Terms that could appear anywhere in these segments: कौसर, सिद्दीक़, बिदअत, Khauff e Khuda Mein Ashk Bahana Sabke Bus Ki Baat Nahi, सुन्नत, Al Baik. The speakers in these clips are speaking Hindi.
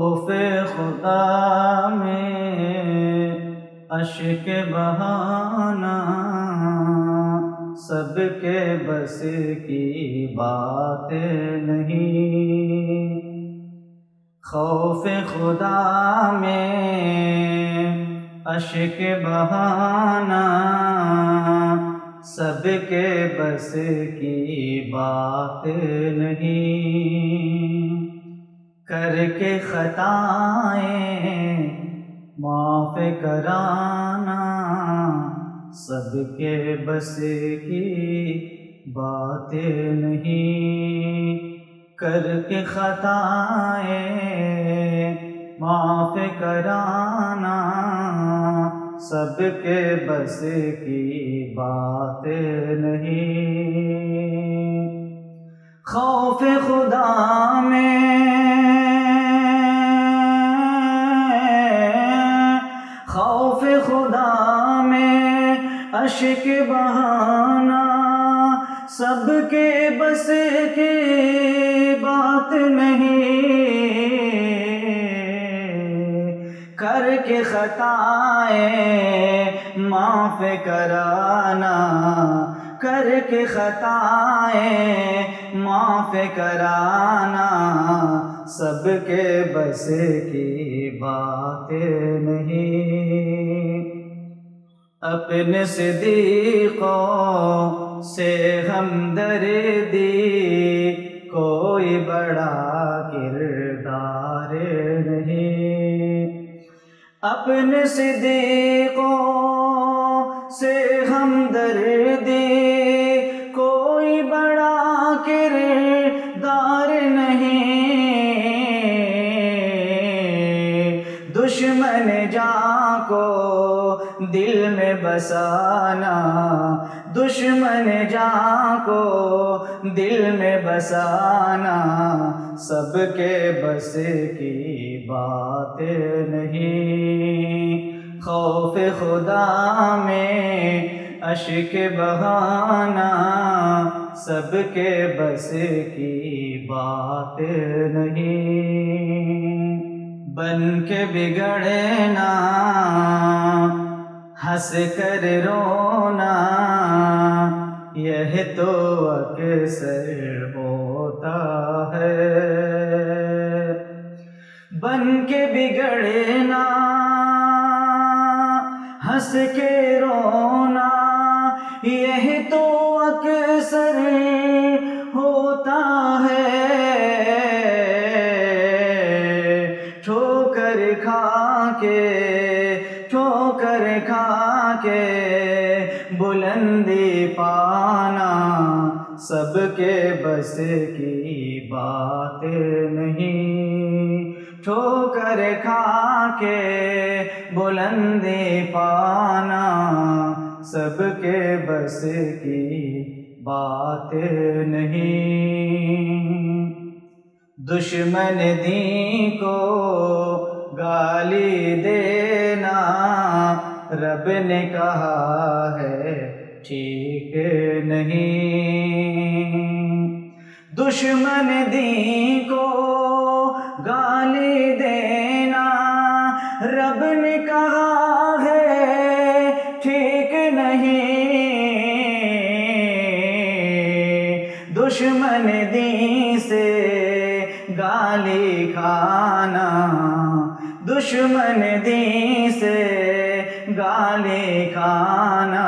खौफ़े खुदा में अश्क बहाना सबके बस की बात नहीं। खौफ़े खुदा में अश्क बहाना सबके बस की बात नहीं। करके खताएं माफ कराना सबके बस की बात नहीं। करके खताएं माफ कराना सबके बस की बात नहीं। खौफ़े खुदा में अश्क बहाना सबके बस की बात नहीं। करके खताएं माफ कराना करके खताएं माफ कराना सबके बस की बात नहीं। अपने सिद्दीक़ों से हमदर्दी कोई बड़ा किरदार नहीं। अपने सिद्दीक़ों से हमदर्दी कोई बड़ा किरदार नहीं। दुश्मन जाको दिल में बसाना दुश्मन जान को दिल में बसाना सबके बस की बात नहीं। खौफ़े खुदा में अश्क बहाना सबके बस की बात नहीं। बन के बिगड़ना हंस कर रोना यह तो अक्सर होता है। बन के बिगड़ना हंस के रोना यह तो अक्सर होता है। ठोकर खा के ठोकर खा के बुलंदी पाना सबके बस की बात नहीं। ठोकर खा के बुलंदी पाना सबके बस की बात नहीं। दुश्मन दी को गाली देना रब ने कहा है ठीक नहीं। दुश्मन दीन को गाली देना रब ने कहा है ठीक नहीं। दुश्मन दीन से गाली खाना दुश्मन दीन से गाली खाना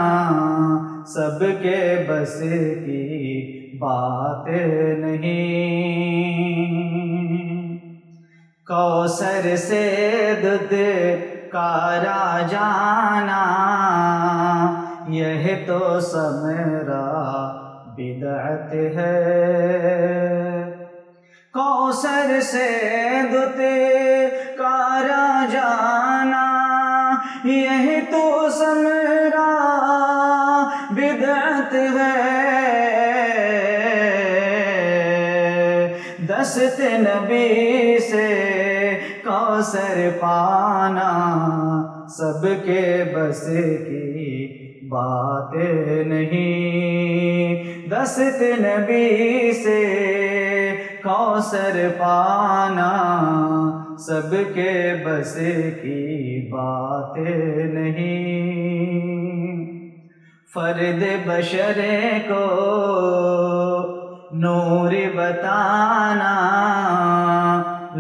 सबके बस की बात नहीं। कौसर से दूध कारा जाना यह तो समरा बिदअत है। कौसर से दूध कारा जाना यह तो समरा बिदअत है। दस्ते नबी से कौसर पाना सबके बस की बात नहीं। दस्ते नबी से कौसर पाना सबके बस की बातें नहीं। फर्द बशरे को नूर बताना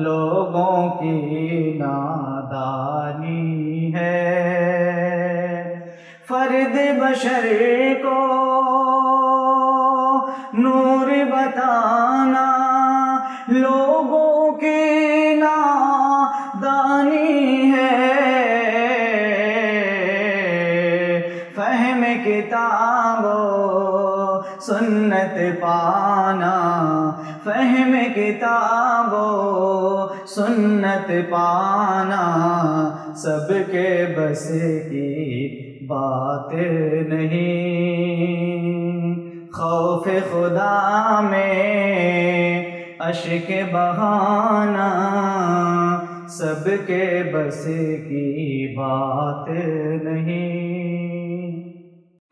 लोगों की नादानी है। फर्द बशरे को नूर बताना लोगों की नादानी है। फहम किताबो सुन्नत पाना, फहम किताबो सुन्नत पाना सबके बस की बातें नहीं। खौफ खुदा में अश्क बहाना सबके बस की बात नहीं।